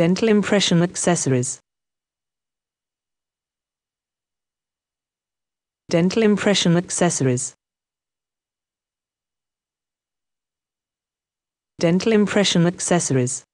dental impression accessories. Dental impression accessories. Dental impression accessories.